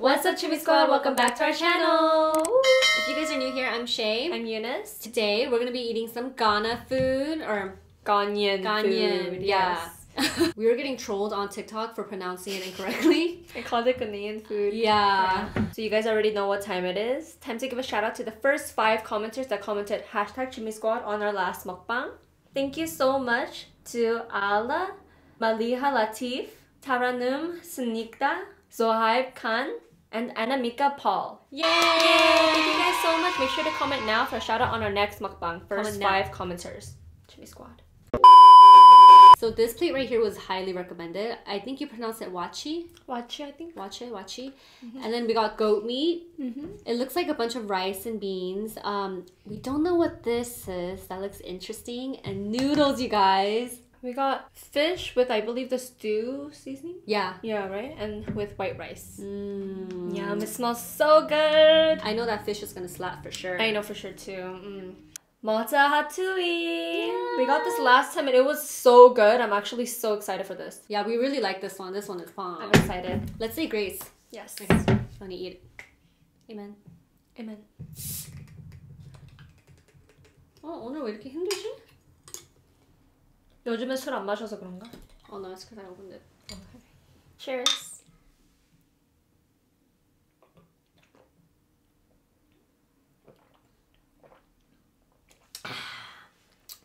What's up, Chimmy Squad? Welcome back to our channel! If you guys are new here, I'm Shay. I'm Eunice. Today, we're gonna be eating some Ghana food, or... Ghanaian food, yeah. Yes. We were getting trolled on TikTok for pronouncing it incorrectly. I called it Ghanaian food. Yeah. So you guys already know what time it is. Time to give a shout out to the first 5 commenters that commented hashtag Chimmy Squad on our last mukbang. Thank you so much to Ala, Maliha Latif, Taranum, Sunikta, Zohaib Khan, and Anamika Paul. Yay! Thank you guys so much. Make sure to comment now for a shout out on our next mukbang. First 5 commenters. Chimmy Squad. So this plate right here was highly recommended. I think you pronounce it Waakye. Waakye, I think. Waakye. Mm-hmm. And then we got goat meat. Mm-hmm. It looks like a bunch of rice and beans. We don't know what this is. That looks interesting. And noodles, you guys. We got fish with, I believe, the stew seasoning? Yeah. Yeah, right? And with white rice. Mm. Yum, it smells so good! I know that fish is gonna slap for sure. I know for sure too. Mm. Mata hatui! Yeah. We got this last time and it was so good. I'm actually so excited for this. Yeah, we really like this one. This one is fun. I'm excited. Let's say grace. Yes. Okay. I'm gonna eat it. Amen. Amen. Oh, 오늘 왜 이렇게 힘들지? 요즘에 술 안 마셔서 그런가? Oh no, it's because I opened it. Okay. Cheers.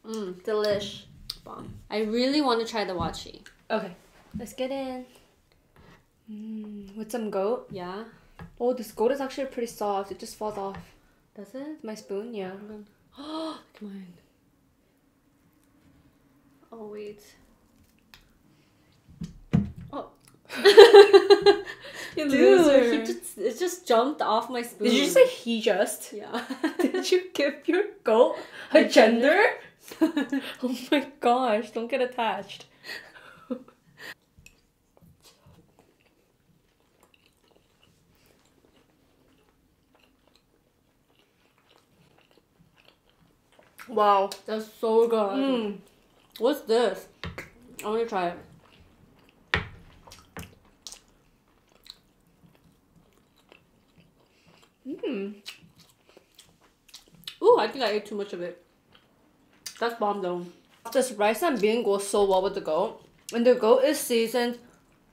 Mmm, delish. Bomb. I really want to try the Waakye. Okay, let's get in. Mmm, with some goat? Yeah. Oh, this goat is actually pretty soft. It just falls off. Does it? My spoon? Yeah. Oh, come on. Oh, wait. Oh. You loser. Dude, it just jumped off my spoon. Did you say he just? Yeah. Did you give your goat a gender? Oh my gosh, don't get attached. Wow, that's so good. Mm. What's this? I want to try it. Mmm. Ooh, I think I ate too much of it. That's bomb though. This rice and bean goes so well with the goat. And the goat is seasoned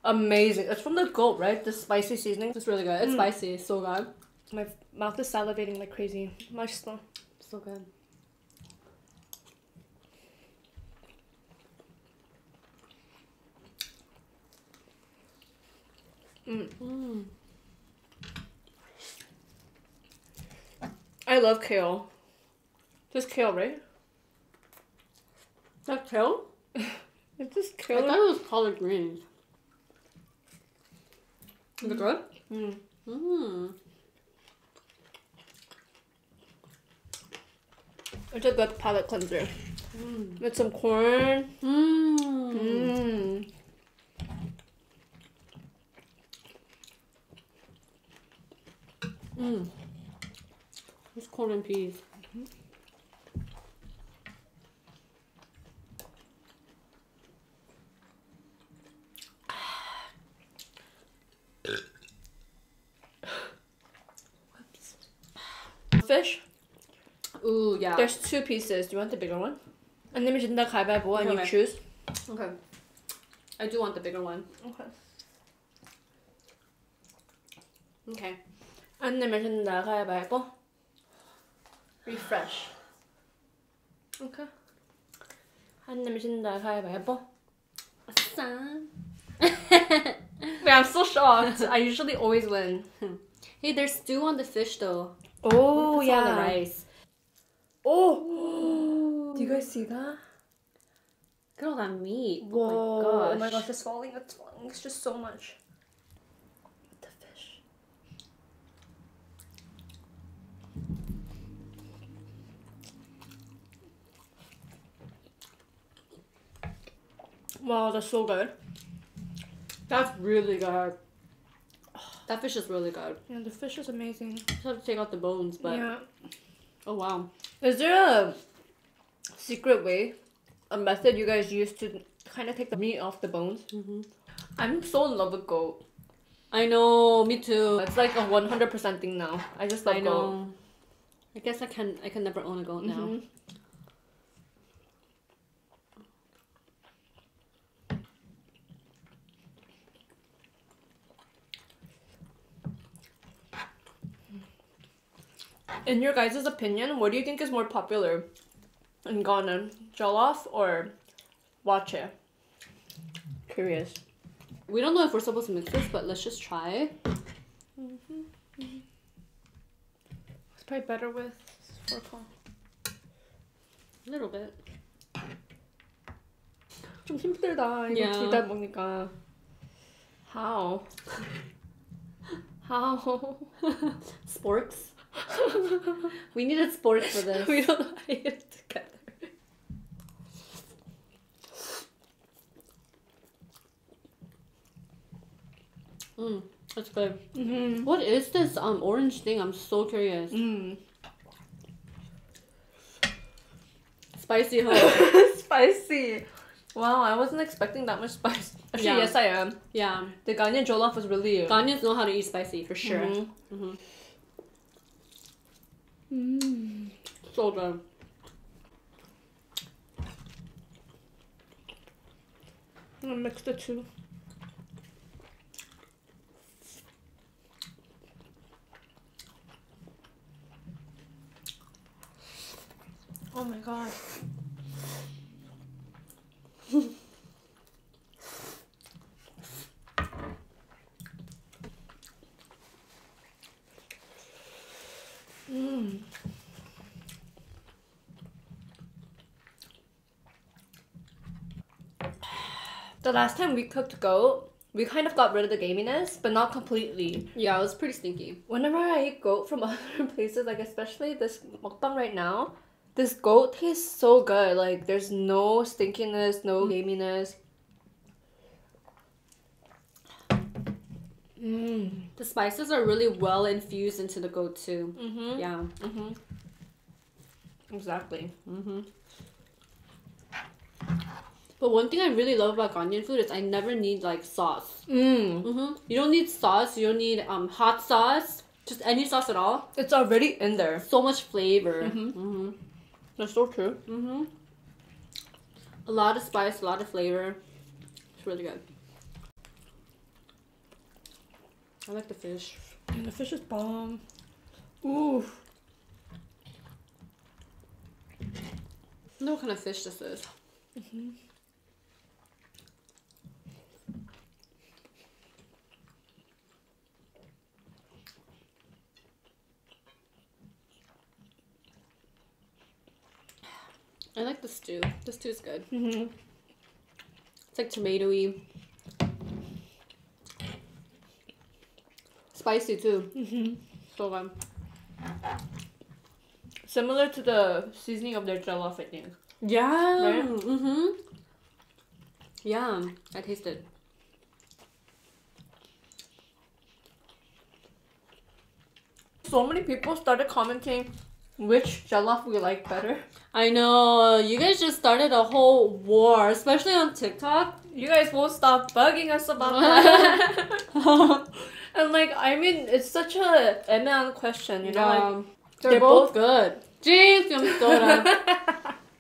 amazing. It's from the goat, right? The spicy seasoning. It's really good. It's spicy. It's so good. My mouth is salivating like crazy. So good. Mm. I love kale. Just kale, right? Is that kale? It's just kale. I thought it was collard greens. Is it good? Mm. Mm. It's a good palate cleanser. Mm. With some corn. Mm. Mm. Mm. It's corn and peas. Mm-hmm. Fish? Ooh, yeah. There's 2 pieces. Do you want the bigger one? And then we should and you choose. Okay. I do want the bigger one. Okay. Okay. 안내면 나가야 말고 refresh. Okay. 안내면 나가야 말고. Wait, I'm so shocked. I usually always win. Hey, there's stew on the fish though. Oh yeah. On the rice. Oh. Do you guys see that? Look at all that meat. Whoa. Oh my gosh. Oh my gosh, it's falling. It's falling. It's just so much. Wow, that's so good. That's really good. That fish is really good. Yeah, the fish is amazing. Just have to take out the bones, but... Yeah. Oh, wow. Is there a secret way, a method you guys use to kind of take the meat off the bones? Mm-hmm. I'm so in love with goat. I know, me too. It's like a 100% thing now. I just love gold. I guess I can never own a goat now. In your guys' opinion, what do you think is more popular in Ghana? Jollof or Waakye? Curious. We don't know if we're supposed to mix this, but let's just try. It's probably better with fork. A little bit. 좀 힘들다. 이거 둘 다 먹으니까. How? How? Sporks? We needed spork for this. We don't know how to eat it together. That's good. What is this orange thing? I'm so curious. Spicy, huh? Spicy. Wow, I wasn't expecting that much spice. Actually, yes, I am. Yeah. The Ghanaian jollof was really. Ghanaians know how to eat spicy for sure. So good. I'm gonna mix the two. Oh my god. The last time we cooked goat, we kind of got rid of the gaminess, but not completely. Yeah, it was pretty stinky. Whenever I eat goat from other places, like especially this mukbang right now, this goat tastes so good. Like, there's no stinkiness, no gaminess. The spices are really well infused into the goat too. Yeah. Exactly. But one thing I really love about Ghanaian food is I never need like sauce. You don't need sauce. You don't need hot sauce. Just any sauce at all. It's already in there. So much flavor. That's so true. A lot of spice, a lot of flavor. It's really good. I like the fish. And the fish is bomb. Ooh. I don't know what kind of fish this is. I like the stew. The stew is good. It's like tomatoey. Spicy too. So good. Similar to the seasoning of their jollof, I think. Yeah. Right? Yeah, I taste it. So many people started commenting which jollof we like better. I know, you guys just started a whole war, especially on TikTok. You guys won't stop bugging us about that. And like, I mean, it's such a ML question, you know? Like, they're both good. Jeez,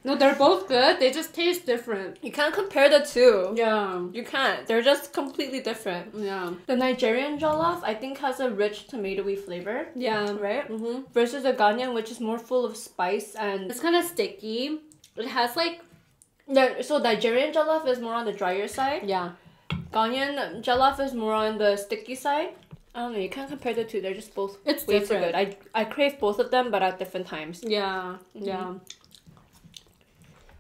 no, they're both good. They just taste different. You can't compare the two. Yeah. You can't. They're just completely different. Yeah. The Nigerian jollof, I think, has a rich tomatoey flavor. Yeah. Right? Versus the Ghanaian, which is more full of spice and... It's kind of sticky. It has like... So Nigerian jollof is more on the drier side. Yeah. Ghanaian jollof is more on the sticky side. I don't know, you can't compare the two. They're just both way too good. I crave both of them, but at different times. Yeah. Yeah.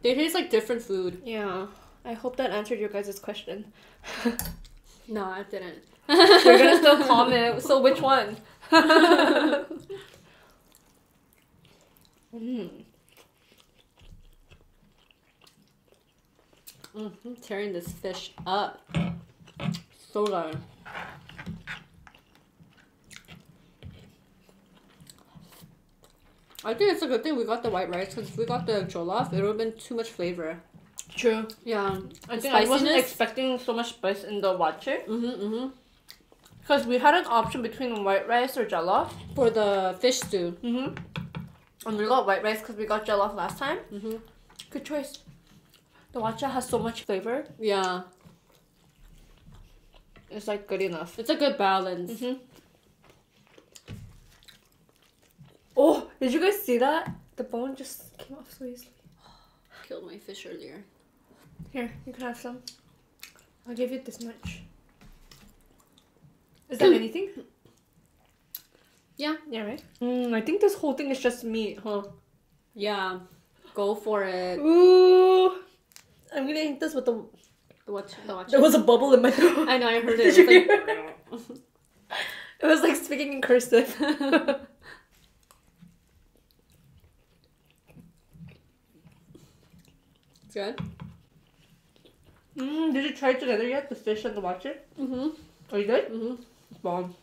They taste like different food. Yeah. I hope that answered your guys' question. No, I didn't. You're gonna still comment. So which one? I'm tearing this fish up. So good. I think it's a good thing we got the white rice, because if we got the jollof, it would have been too much flavor. True. Yeah. I think I wasn't expecting so much spice in the Waakye. Because we had an option between white rice or jollof. For the fish stew. Mm-hmm. And we got white rice because we got jollof last time. Mm-hmm. Good choice. The Waakye has so much flavor. Yeah. It's like good enough. It's a good balance. Mm-hmm. Oh, did you guys see that? The bone just came off so easily. Killed my fish earlier. Here, you can have some. I'll give you this much. Is that anything? Yeah. Yeah, right? I think this whole thing is just meat, huh? Yeah. Go for it. Ooh. I'm gonna eat this with the... The Waakye. There was a bubble in my throat. I know, I heard it. It was like... It was like speaking in cursive. Good. Did you try it together yet? The fish and the Waakye? Mm-hmm. Are you good? Mm-hmm. It's bomb.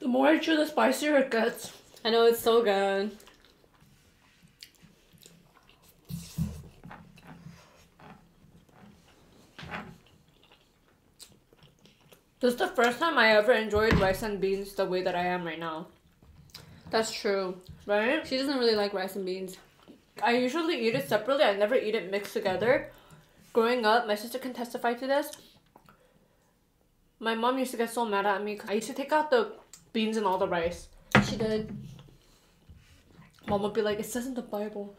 The more I chew, the spicier it gets. I know, it's so good. This is the first time I ever enjoyed rice and beans the way that I am right now. That's true. Right? She doesn't really like rice and beans. I usually eat it separately. I never eat it mixed together. Growing up, my sister can testify to this. My mom used to get so mad at me because I used to take out the beans and all the rice. She did. Mom would be like, it says in the Bible.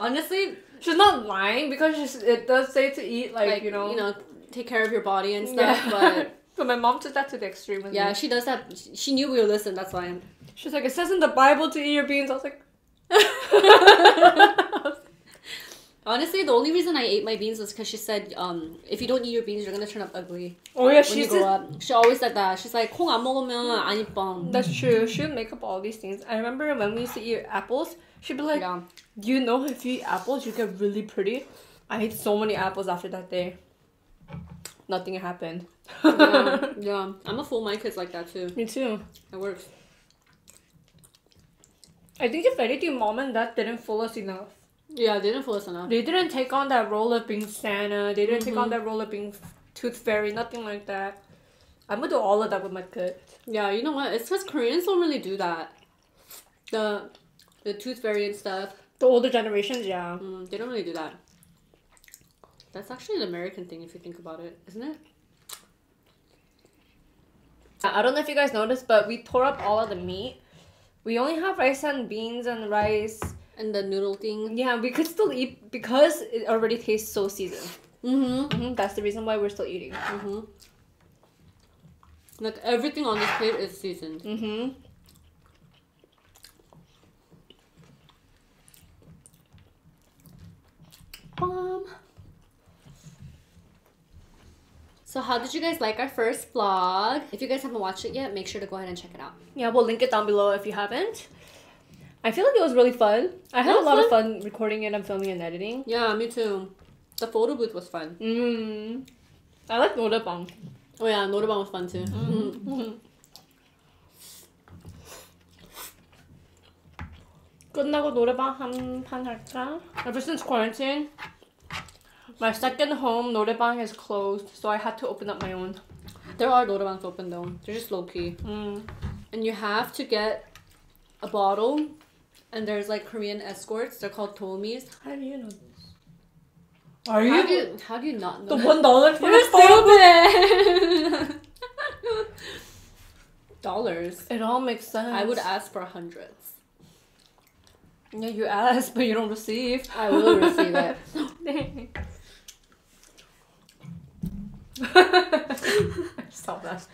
Honestly, she's not lying because it does say to eat, like, you know, take care of your body and stuff, yeah. But my mom took that to the extreme with me. She does that. She knew we would listen, that's why. She's like, it says in the Bible to eat your beans. I was like... Honestly, the only reason I ate my beans was because she said, if you don't eat your beans, you're going to turn up ugly. Oh yeah, she grow up. She always said that. She's like, 콩 안 먹으면 안 이뻐. That's true. She would make up all these things. I remember when we used to eat apples, she'd be like, do you know if you eat apples, you get really pretty? I ate so many apples after that day. Nothing happened. Yeah. I'm a fool. My kids like that too. Me too. It works. I think if anything, mom and dad didn't fool us enough. Yeah, they didn't fool us enough. They didn't take on that role of being Santa. They didn't take on that role of being Tooth Fairy. Nothing like that. I'm gonna do all of that with my kids. Yeah, you know what? It's because Koreans don't really do that. The Tooth Fairy and stuff. The older generations, yeah. They don't really do that. That's actually an American thing if you think about it, isn't it? I don't know if you guys noticed, but we tore up all of the meat. We only have rice and beans and rice. And the noodle thing. Yeah, we could still eat because it already tastes so seasoned. That's the reason why we're still eating. Like, everything on this plate is seasoned. So how did you guys like our first vlog? If you guys haven't watched it yet, make sure to go ahead and check it out. Yeah, we'll link it down below if you haven't. I feel like it was really fun. I had a lot of fun recording it and filming and editing. Yeah, me too. The photo booth was fun. I like Norabang. Oh yeah, Norabang was fun too. 끝나고 노래방 한판 할까? Ever since quarantine, my second home, 노래방, is closed, so I had to open up my own. There are 노래방s open though. They're just low-key. And you have to get a bottle, and there's like Korean escorts. They're called tolmies. How do you know this? How do you not know the $1 for a bottle? $1. It all makes sense. I would ask for hundreds. Yeah, you ask, but you don't receive. I will receive it. Dang. Stop that.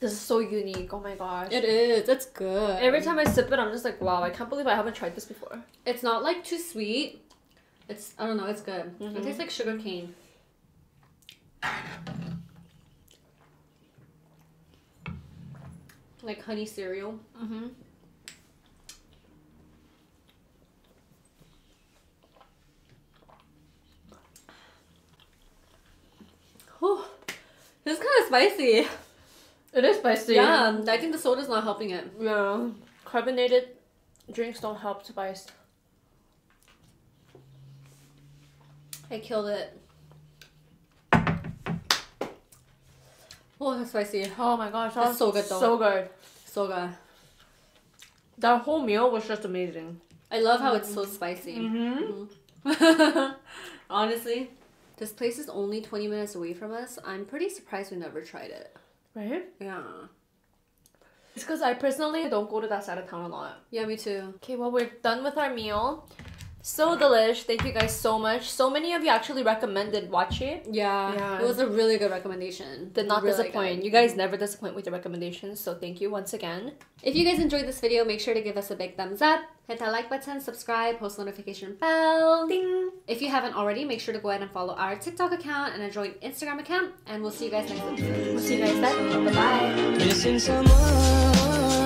This is so unique. Oh my gosh. It is. It's good. Every time I sip it, I'm just like, wow, I can't believe I haven't tried this before. It's not like too sweet. It's, I don't know, it's good. It tastes like sugar cane. Like honey cereal. Whew. It's kind of spicy. It is spicy. Yeah, I think the soda's not helping it. Yeah. Carbonated Drinks don't help spice. I killed it. Oh, that's spicy. Oh my gosh, that's so good though. So good. So good. That whole meal was just amazing. I love how it's so spicy. Honestly. This place is only 20 minutes away from us. I'm pretty surprised we never tried it. Right? Yeah. It's because I personally don't go to that side of town a lot. Yeah, me too. Okay, well, we're done with our meal. So delish. Thank you guys so much. So many of you actually recommended Waakye. Yeah, yeah. It was a really good recommendation. Did not really disappoint. Good. You guys never disappoint with your recommendations. So thank you once again. If you guys enjoyed this video, make sure to give us a big thumbs up. Hit that like button, subscribe, post notification bell. Ding! If you haven't already, make sure to go ahead and follow our TikTok account and our joint Instagram account. And we'll see you guys next episode. We'll see you guys then. Bye-bye.